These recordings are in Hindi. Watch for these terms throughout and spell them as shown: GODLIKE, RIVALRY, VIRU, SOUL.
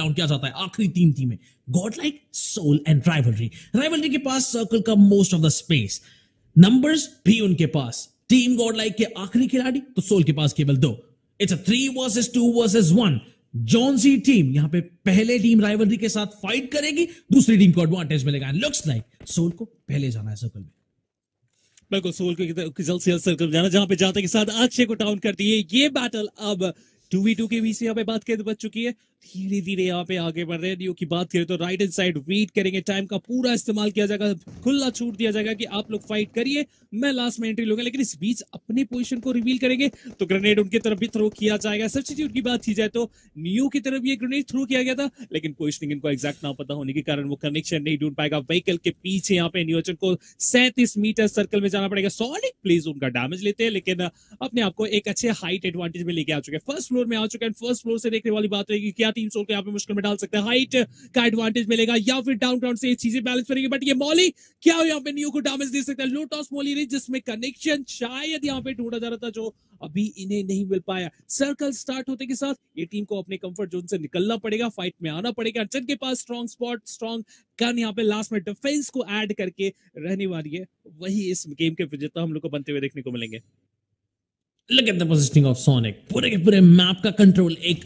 डाउन किया जाता है आखिरी तीन टीमें, Godlike, Soul and Rivalry. Rivalry के पास सर्कल का most of the space, numbers भी उनके पास। टीम गॉडलाइक के आखिरी खिलाड़ी, तो सोल के पास केवल दो। It's a 3 versus 2 versus 1। John C team यहां पे पहले टीम राइवलरी के साथ फाइट करेगी, दूसरी टीम को एडवांटेज मिलेगा। लुक्स लाइक सोल को पहले जाना है सर्कल में, बिल्कुल सोल को जल्द से जल्द सर्कल में जाना, जहां पे जाते के साथ अक्षय को डाउन कर दिए। ये बैटल अब 2v2 के बीच यहाँ पे बात करें तो बच चुकी है, धीरे धीरे यहाँ पे आगे बढ़ रहे हैं। न्यू की बात करें तो राइट हैंड साइड वेट करेंगे, टाइम का पूरा इस्तेमाल किया जाएगा, खुला छूट दिया जाएगा कि आप लोग फाइट करिए, मैं लास्ट में एंट्री लूंगा, लेकिन इस बीच अपने पोजीशन को रिवील करेंगे तो ग्रेनेड उनकी तरफ भी थ्रो किया जाएगा। सब्स्टिट्यूट की बात की जाए तो न्यू की तरफ ये ग्रेनेड थ्रो किया गया था, लेकिन पोजिशनिंग इनको एग्जैक्ट ना पता होने के कारण वो कनेक्शन नहीं ढूंढ पाएगा। व्हीकल के पीछे यहाँ पे न्यूचन को 37 मीटर सर्कल में जाना पड़ेगा। सॉलिड प्लेज उनका डैमेज लेते हैं, लेकिन अपने आपको एक अच्छे हाइट एडवांटेज में लेके आ चुके हैं, फर्स्ट फ्लोर में आ चुके हैं। फर्स्ट फ्लोर से देखने वाली बात रहेगी क्या टीम सोल को यहाँ पे मुश्किल में डाल सकता है, हाइट का एडवांटेज मिलेगा या फिर डाउन ग्राउंड से चीजें बैलेंस करेंगे। बट ये मॉली क्या यहाँ पे न्यू को डैमेज दे सकता है, लोटॉस मॉली रेज जिसमें कनेक्शन शायद यहाँ पे ढूंढा जा रहा था जो अभी इन्हें नहीं मिल पाया। सर्कल स्टार्ट होते के साथ ये टीम को अपने कंफर्ट जोन से निकलना पड़ेगा, फाइट में आना पड़ेगा। अर्जुन के पास स्ट्रॉन्ग स्पॉट, स्ट्रॉन्ग गन यहाँ पे लास्ट में डिफेंस को ऐड करके रहने वाली है, वही इस गेम के विजेता हम लोग को बनते हुए देखने को मिलेंगे। Look at the positioning of Sonic, पूरे के पूरे मैप का कंट्रोल एक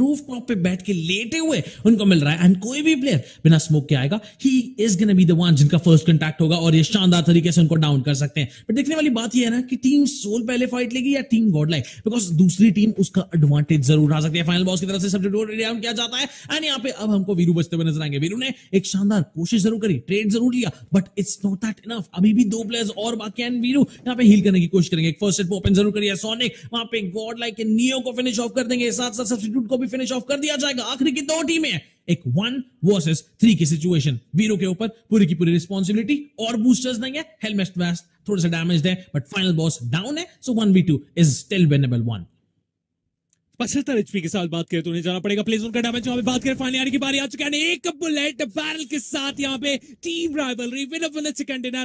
रूफ टॉप पे बैठ के लेटे हुए उनको मिल रहा है। एंड कोई भी प्लेयर बिना स्मोक के आएगा, he is gonna be the one जिनका फर्स्ट कांटेक्ट होगा और ये शानदार तरीके से उनको डाउन कर सकते हैं। बट देखने वाली बात ये है ना कि टीम सोल पहले फाइट लेगी या टीम गॉडलाइक, बिकॉज दूसरी टीम उसका एडवांटेज जरूर उठा सकती है। फाइनल बॉस की तरफ से सब्स्टिट्यूट डाउन किया जाता है एंड यहाँ पे अब हमको वीरू बचते हुए नजर आएंगे। वीरू ने एक शानदार कोशिश जरूर करी, ट्रेड जरूर लिया, but it's not that enough. अभी भी दो प्लेयर्स और बाकी एंड वीरू यहाँ पे हील करने की कोशिश करेंगे। फर्स्ट सेट ओपन जरूर करिए सोनिक, वहां पे गॉडलाइक के नियो को फिनिश ऑफ कर देंगे, साथ साथ सब्स्टिट्यूट को भी फिनिश ऑफ कर दिया जाएगा। आखिरी की दो टीमें, एक 1 वर्सेस 3 की सिचुएशन। वीरू के ऊपर पूरी की पूरी रिस्पांसिबिलिटी और बूस्टर्स नहीं है, हेलमेट वेस्ट थोड़ा सा डैमेज्ड है बट फाइनल बॉस डाउन है, so 1v2 is still winnable. 75 HP के साथ बात करें तो उन्हें जाना पड़ेगा। प्लेस उनका डैमेज यहाँ पे बात करें, फाइनल आने की बारी आ चुका है। एक बुलेट बैरल के साथ यहाँ पे team Rivalry win a chicken dinner.